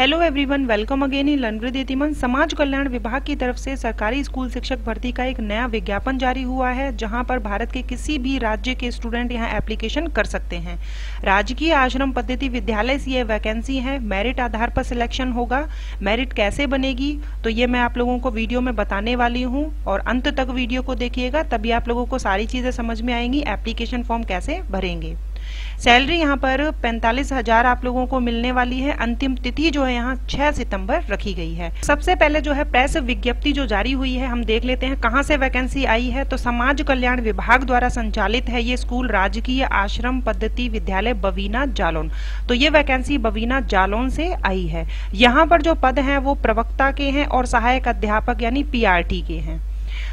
Hello everyone, welcome again in learn with यतिमन। समाज कल्याण विभाग की तरफ से सरकारी स्कूल शिक्षक भर्ती का एक नया विज्ञापन जारी हुआ है, जहां पर भारत के किसी भी राज्य के स्टूडेंट यहां एप्लीकेशन कर सकते हैं। राजकीय आश्रम पद्धति विद्यालय से ये वैकेंसी है। मेरिट आधार पर सिलेक्शन होगा। मेरिट कैसे बनेगी तो ये मैं आप लोगों को वीडियो में बताने वाली हूँ, और अंत तक वीडियो को देखिएगा, तभी आप लोगों को सारी चीज़ें समझ में आएंगी, एप्लीकेशन फॉर्म कैसे भरेंगे। सैलरी यहाँ पर 45,000 आप लोगों को मिलने वाली है। अंतिम तिथि जो है यहाँ 6 सितंबर रखी गई है। सबसे पहले जो है प्रेस विज्ञप्ति जो जारी हुई है, हम देख लेते हैं कहाँ से वैकेंसी आई है। तो समाज कल्याण विभाग द्वारा संचालित है ये स्कूल राजकीय आश्रम पद्धति विद्यालय बवीना जालौन। तो ये वैकेंसी बवीना जालौन से आई है। यहाँ पर जो पद है वो प्रवक्ता के हैं और सहायक अध्यापक यानी PRT के हैं।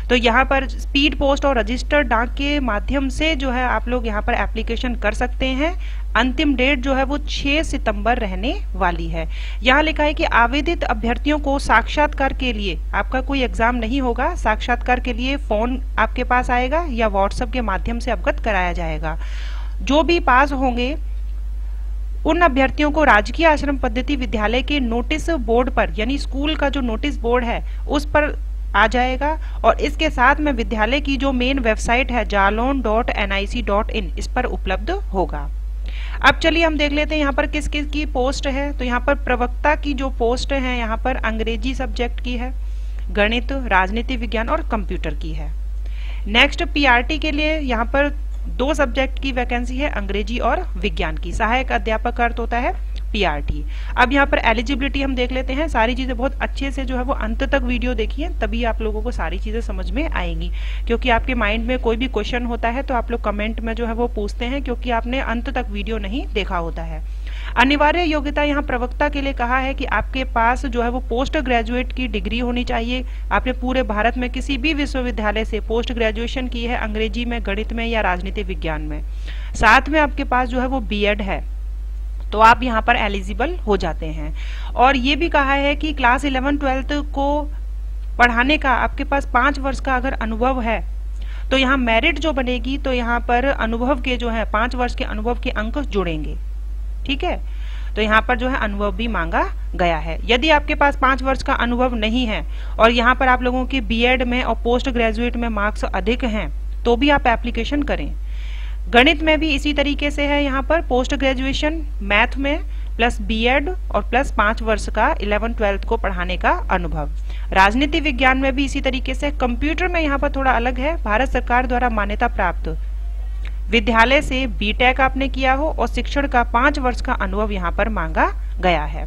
तो यहाँ पर स्पीड पोस्ट और रजिस्टर्ड डाक के माध्यम से जो है आप लोग यहाँ पर एप्लीकेशन कर सकते हैं। अंतिम डेट जो है वो 6 सितंबर रहने वाली है। यहाँ लिखा है कि आवेदित अभ्यर्थियों को साक्षात्कार के लिए, आपका कोई एग्जाम नहीं होगा, साक्षात्कार के लिए फोन आपके पास आएगा या व्हाट्सएप के माध्यम से अवगत कराया जाएगा। जो भी पास होंगे उन अभ्यर्थियों को राजकीय आश्रम पद्धति विद्यालय के नोटिस बोर्ड पर, यानी स्कूल का जो नोटिस बोर्ड है उस पर आ जाएगा। और इसके साथ में विद्यालय की जो मेन वेबसाइट है jalon.nic.in, इस पर उपलब्ध होगा। अब चलिए हम देख लेते हैं यहाँ पर किस किस की पोस्ट है। तो यहाँ पर प्रवक्ता की जो पोस्ट है यहाँ पर अंग्रेजी सब्जेक्ट की है, गणित, राजनीति विज्ञान और कंप्यूटर की है। नेक्स्ट PRT के लिए यहाँ पर 2 सब्जेक्ट की वैकेंसी है, अंग्रेजी और विज्ञान की। सहायक अध्यापक का अर्थ होता है PRT। अब यहाँ पर एलिजिबिलिटी हम देख लेते हैं। सारी चीज़ें बहुत अच्छे से जो है वो अंत तक वीडियो देखिए, तभी आप लोगों को सारी चीज़ें समझ में आएंगी, क्योंकि आपके माइंड में कोई भी क्वेश्चन होता है तो आप लोग कमेंट में जो है वो पूछते हैं, क्योंकि आपने अंत तक वीडियो नहीं देखा होता है। अनिवार्य योग्यता यहाँ प्रवक्ता के लिए कहा है कि आपके पास जो है वो पोस्ट ग्रेजुएट की डिग्री होनी चाहिए। आपने पूरे भारत में किसी भी विश्वविद्यालय से पोस्ट ग्रेजुएशन की है, अंग्रेजी में, गणित में या राजनीति विज्ञान में। साथ में आपके पास जो है वो B.ED है, तो आप यहाँ पर एलिजिबल हो जाते हैं। और ये भी कहा है कि क्लास 11-12 को पढ़ाने का आपके पास 5 वर्ष का अगर अनुभव है तो यहाँ मेरिट जो बनेगी तो यहाँ पर अनुभव के जो है 5 वर्ष के अनुभव के अंक जुड़ेंगे। ठीक है, तो यहाँ पर जो है अनुभव भी मांगा गया है। यदि आपके पास 5 वर्ष का अनुभव नहीं है और यहाँ पर आप लोगों के B.ED में और पोस्ट ग्रेजुएट में मार्क्स अधिक हैं तो भी आप एप्लीकेशन करें। गणित में भी इसी तरीके से है, यहाँ पर पोस्ट ग्रेजुएशन मैथ में प्लस B.ED और प्लस 5 वर्ष का 11-12 को पढ़ाने का अनुभव। राजनीति विज्ञान में भी इसी तरीके से। कंप्यूटर में यहाँ पर थोड़ा अलग है, भारत सरकार द्वारा मान्यता प्राप्त विद्यालय से BTech आपने किया हो और शिक्षण का 5 वर्ष का अनुभव यहाँ पर मांगा गया है।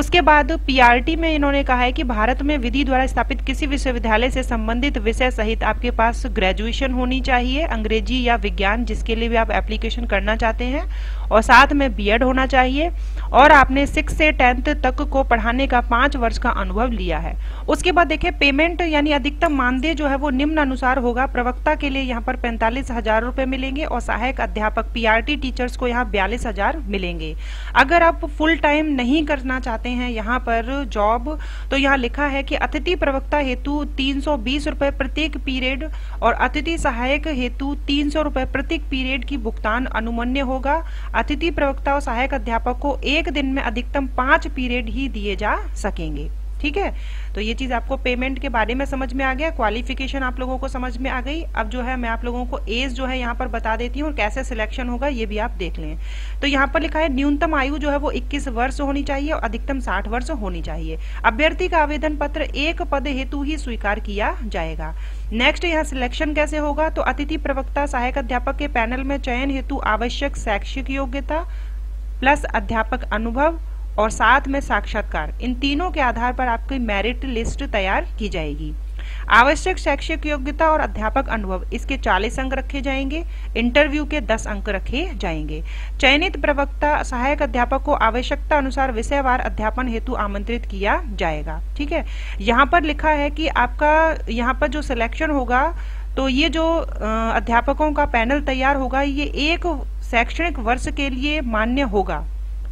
उसके बाद PRT में इन्होंने कहा है कि भारत में विधि द्वारा स्थापित किसी विश्वविद्यालय से संबंधित विषय सहित आपके पास ग्रेजुएशन होनी चाहिए, अंग्रेजी या विज्ञान, जिसके लिए भी आप एप्लीकेशन करना चाहते हैं, और साथ में B.ED होना चाहिए, और आपने 6 से 10th तक को पढ़ाने का 5 वर्ष का अनुभव लिया है। उसके बाद देखिए पेमेंट यानी अधिकतम मानदेय जो है वो निम्न अनुसार होगा। प्रवक्ता के लिए यहाँ पर 45,000 रुपये मिलेंगे और सहायक अध्यापक PRT टीचर्स को यहाँ 42,000 मिलेंगे। अगर आप फुल टाइम नहीं करना चाहते हैं यहाँ पर जॉब, तो यहाँ लिखा है कि अतिथि प्रवक्ता हेतु 320 रुपए प्रत्येक पीरियड और अतिथि सहायक हेतु 300 रुपए प्रत्येक पीरियड की भुगतान अनुमन्य होगा। अतिथि प्रवक्ता और सहायक अध्यापक को एक दिन में अधिकतम 5 पीरियड ही दिए जा सकेंगे। ठीक है, तो ये चीज आपको पेमेंट के बारे में समझ में आ गया, क्वालिफिकेशन आप लोगों को समझ में आ गई। अब जो है मैं आप लोगों को एज जो है यहाँ पर बता देती हूँ और कैसे सिलेक्शन होगा ये भी आप देख लें। तो यहाँ पर लिखा है न्यूनतम आयु जो है वो 21 वर्ष होनी चाहिए और अधिकतम 60 वर्ष होनी चाहिए। अभ्यर्थी का आवेदन पत्र एक पद हेतु ही स्वीकार किया जाएगा। नेक्स्ट यहाँ सिलेक्शन कैसे होगा, तो अतिथि प्रवक्ता सहायक अध्यापक के पैनल में चयन हेतु आवश्यक शैक्षिक योग्यता प्लस अध्यापक अनुभव और साथ में साक्षात्कार, इन तीनों के आधार पर आपकी मेरिट लिस्ट तैयार की जाएगी। आवश्यक शैक्षिक योग्यता और अध्यापक अनुभव, इसके 40 अंक रखे जाएंगे, इंटरव्यू के 10 अंक रखे जाएंगे। चयनित प्रवक्ता सहायक अध्यापक को आवश्यकता अनुसार विषयवार अध्यापन हेतु आमंत्रित किया जाएगा। ठीक है, यहाँ पर लिखा है कि आपका यहाँ पर जो सिलेक्शन होगा तो ये जो अध्यापकों का पैनल तैयार होगा ये एक शैक्षणिक वर्ष के लिए मान्य होगा,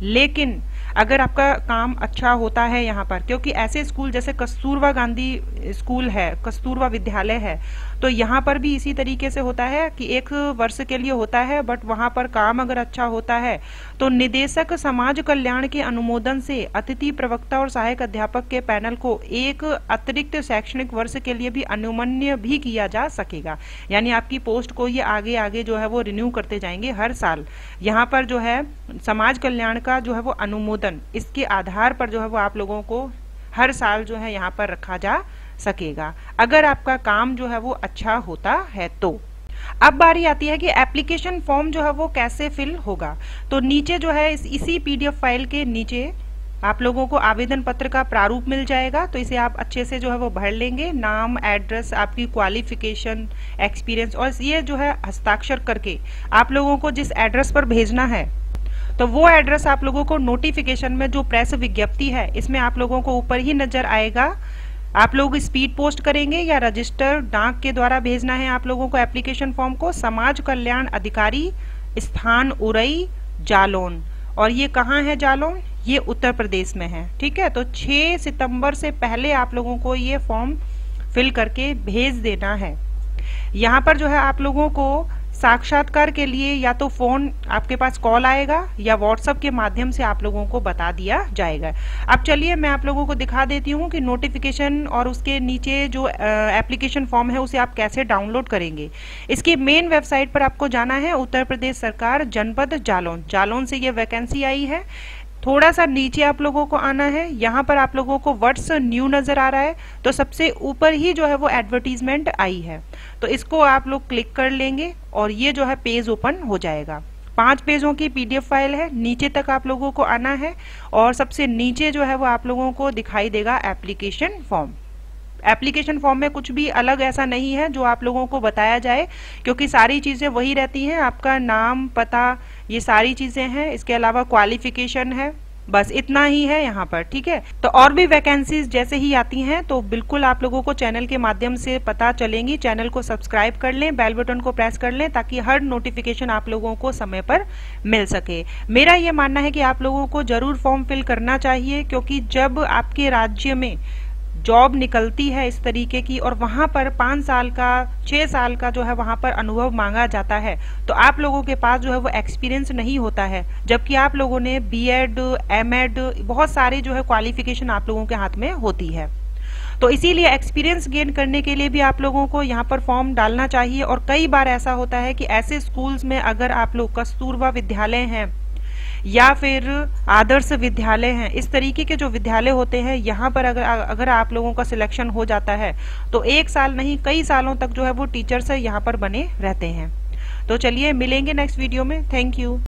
लेकिन अगर आपका काम अच्छा होता है यहाँ पर, क्योंकि ऐसे स्कूल जैसे कस्तूरबा गांधी स्कूल है, कस्तूरबा विद्यालय है, तो यहाँ पर भी इसी तरीके से होता है कि एक वर्ष के लिए होता है, बट वहाँ पर काम अगर अच्छा होता है तो निदेशक समाज कल्याण के अनुमोदन से अतिथि प्रवक्ता और सहायक अध्यापक के पैनल को एक अतिरिक्त शैक्षणिक वर्ष के लिए भी अनुमन्य भी किया जा सकेगा। यानी आपकी पोस्ट को ये आगे आगे जो है वो रिन्यू करते जाएंगे हर साल। यहाँ पर जो है समाज कल्याण का जो है वो अनुमोदन, इसके आधार पर जो है वो आप लोगों को हर साल जो है यहाँ पर रखा जा सकेगा, अगर आपका काम जो है वो अच्छा होता है। तो अब बारी आती है कि एप्लीकेशन फॉर्म जो है वो कैसे फिल होगा। तो नीचे जो है इसी पीडीएफ फाइल के नीचे आप लोगों को आवेदन पत्र का प्रारूप मिल जाएगा, तो इसे आप अच्छे से जो है वो भर लेंगे। नाम, एड्रेस, आपकी क्वालिफिकेशन, एक्सपीरियंस, और ये जो है हस्ताक्षर करके आप लोगों को जिस एड्रेस पर भेजना है, तो वो एड्रेस आप लोगों को नोटिफिकेशन में जो प्रेस विज्ञप्ति है इसमें आप लोगों को ऊपर ही नजर आएगा। आप लोग स्पीड पोस्ट करेंगे या रजिस्टर डाक के द्वारा भेजना है आप लोगों को एप्लीकेशन फॉर्म को। समाज कल्याण अधिकारी, स्थान उरई, जालौन। और ये कहाँ है जालौन? ये उत्तर प्रदेश में है, ठीक है। तो 6 सितंबर से पहले आप लोगों को ये फॉर्म फिल करके भेज देना है। यहाँ पर जो है आप लोगों को साक्षात्कार के लिए या तो फोन आपके पास कॉल आएगा या व्हाट्सएप के माध्यम से आप लोगों को बता दिया जाएगा। अब चलिए मैं आप लोगों को दिखा देती हूँ कि नोटिफिकेशन और उसके नीचे जो एप्लीकेशन फॉर्म है उसे आप कैसे डाउनलोड करेंगे। इसकी मेन वेबसाइट पर आपको जाना है, उत्तर प्रदेश सरकार, जनपद जालौन। जालौन से ये वैकेंसी आई है। थोड़ा सा नीचे आप लोगों को आना है, यहाँ पर आप लोगों को व्हाट्स न्यू नजर आ रहा है, तो सबसे ऊपर ही जो है वो एडवर्टीजमेंट आई है, तो इसको आप लोग क्लिक कर लेंगे और ये जो है पेज ओपन हो जाएगा। 5 पेजों की पीडीएफ फाइल है। नीचे तक आप लोगों को आना है और सबसे नीचे जो है वो आप लोगों को दिखाई देगा एप्लीकेशन फॉर्म। एप्लीकेशन फॉर्म में कुछ भी अलग ऐसा नहीं है जो आप लोगों को बताया जाए, क्योंकि सारी चीज़ें वही रहती हैं। आपका नाम, पता, ये सारी चीज़ें हैं। इसके अलावा क्वालिफिकेशन है, बस इतना ही है यहाँ पर, ठीक है। तो और भी वैकेंसीज जैसे ही आती हैं तो बिल्कुल आप लोगों को चैनल के माध्यम से पता चलेंगी। चैनल को सब्सक्राइब कर लें, बेल बटन को प्रेस कर लें, ताकि हर नोटिफिकेशन आप लोगों को समय पर मिल सके। मेरा ये मानना है कि आप लोगों को जरूर फॉर्म फिल करना चाहिए, क्योंकि जब आपके राज्य में जॉब निकलती है इस तरीके की और वहाँ पर 5 साल का, 6 साल का जो है वहाँ पर अनुभव मांगा जाता है, तो आप लोगों के पास जो है वो एक्सपीरियंस नहीं होता है, जबकि आप लोगों ने बीएड, एमएड, बहुत सारे जो है क्वालिफिकेशन आप लोगों के हाथ में होती है। तो इसीलिए एक्सपीरियंस गेन करने के लिए भी आप लोगों को यहाँ पर फॉर्म डालना चाहिए। और कई बार ऐसा होता है कि ऐसे स्कूल्स में, अगर आप लोग कस्तूरबा विद्यालय हैं या फिर आदर्श विद्यालय हैं, इस तरीके के जो विद्यालय होते हैं, यहाँ पर अगर आप लोगों का सिलेक्शन हो जाता है तो 1 साल नहीं, कई सालों तक जो है वो टीचर्स यहाँ पर बने रहते हैं। तो चलिए मिलेंगे नेक्स्ट वीडियो में। Thank you.